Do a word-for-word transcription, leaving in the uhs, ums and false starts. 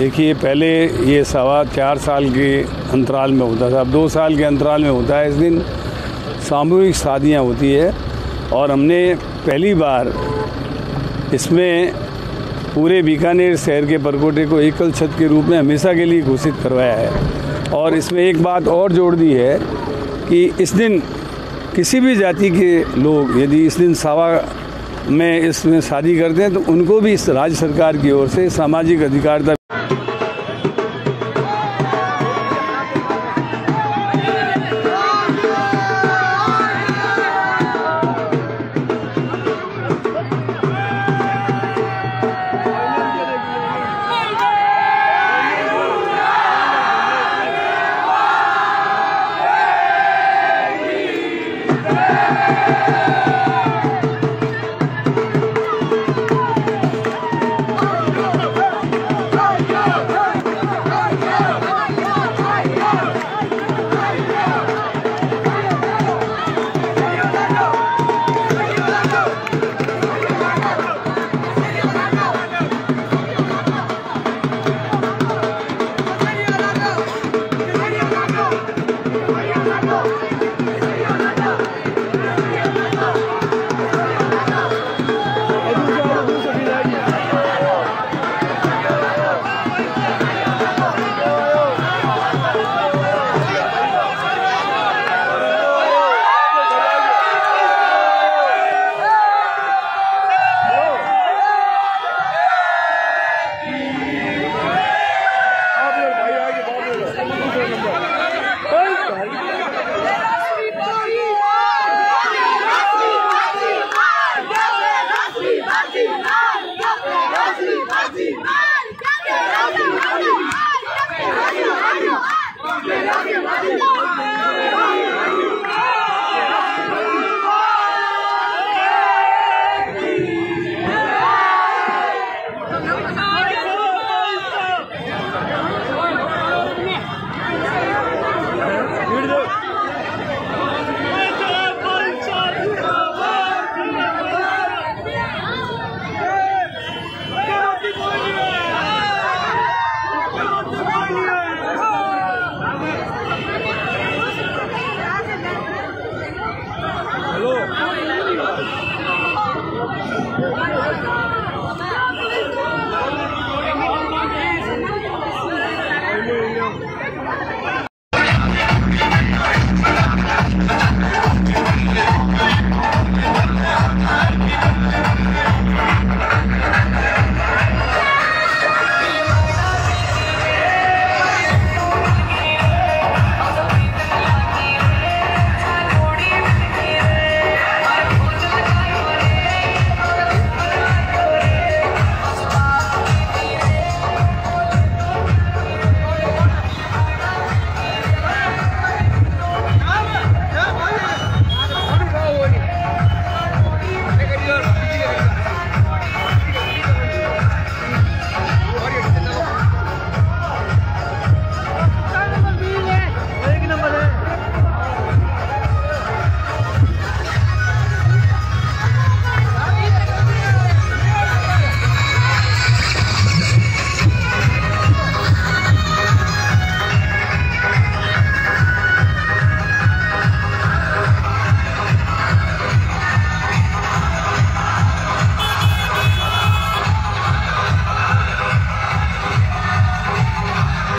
देखिए, पहले ये सवा चार साल के अंतराल में होता था, अब दो साल के अंतराल में होता है। इस दिन सामूहिक शादियाँ होती है और हमने पहली बार इसमें पूरे बीकानेर शहर के परकोटे को एकल छत के रूप में हमेशा के लिए घोषित करवाया है। और इसमें एक बात और जोड़ दी है कि इस दिन किसी भी जाति के लोग यदि इस दिन सावा में इसमें शादी करते हैं तो उनको भी इस राज्य सरकार की ओर से सामाजिक अधिकारिता। Yeah!